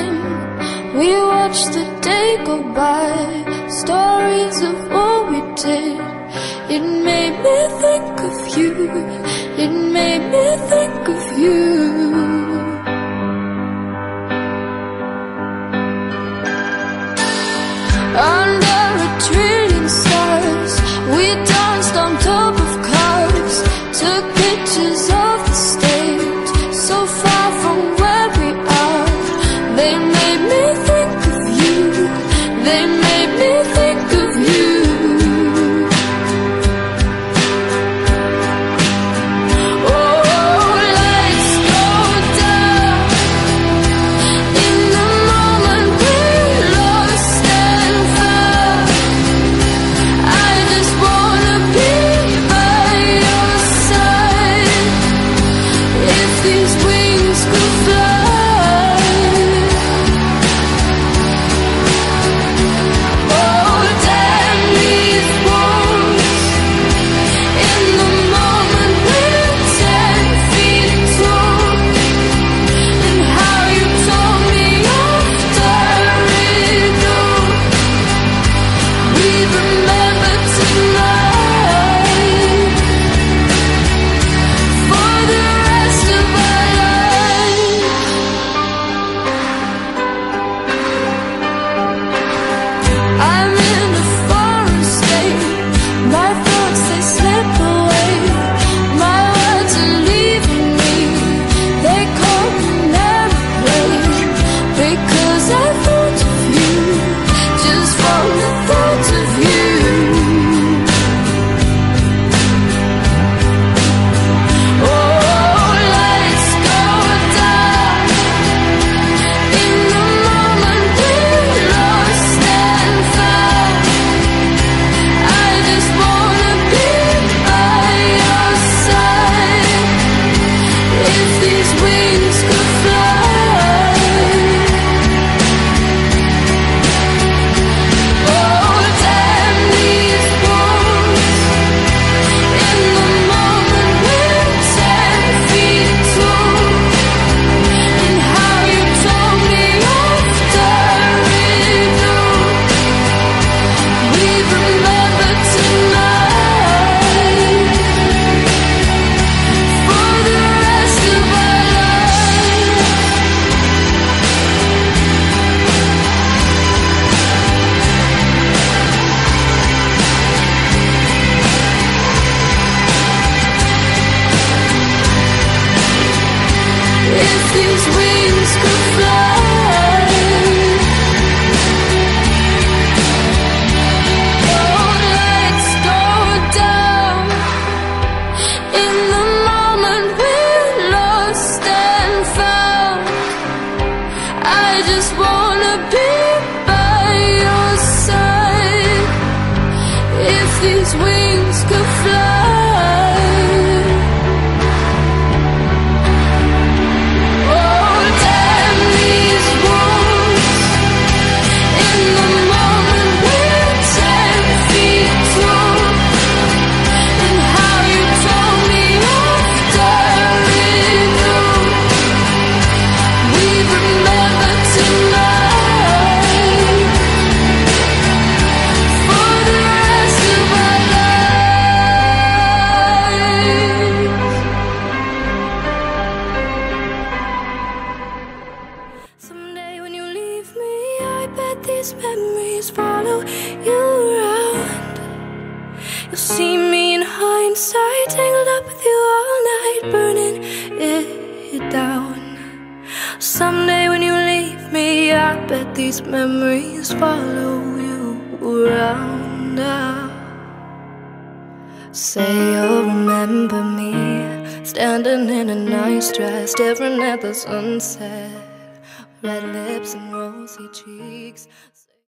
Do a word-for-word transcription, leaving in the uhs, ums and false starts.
talking. We watched the day go by, stories of what we did. It made me think of you, it made me think of you. Under a tree in stars, we danced on top of cars, took pictures of the stage, so far from where we are. They made me think of you, they made me think of you. Oh, let's go down, in the moment we lost and found. I just wanna be by your side, if these wings could fly. Oh, damn these walls, in the moment we're ten feet tall. And how you told me off diary, we remember tonight for the rest of our life. I'm in a foreign state, my thoughts they slip away, my words are leaving me. They call me an airplane because I thought of you, just from the thought of you. Oh, let's go down, in the moment we're lost and found. I just wanna be by your side, if these wings could fly. Oh, damn these walls, in the moment we're ten feet tall. And how you told me off diary, we remember tonight for the rest of our life. If these wings could fly. Oh, let's go down, in the moment we're lost and found. I just wanna be by your side, if these wings could fly. Oh, damn these walls, in the moment we're ten feet tall. And how you told me off diary, we remember tonight for the rest of our life. Someday when you leave me, I bet these memories follow you around. You'll see me in hindsight, tangled up with you all night, burning it down. Someday when you leave me, I bet these memories follow you around. Say you'll remember me, standing in a nice dress, staring at the sunset, red lips and rosy cheeks.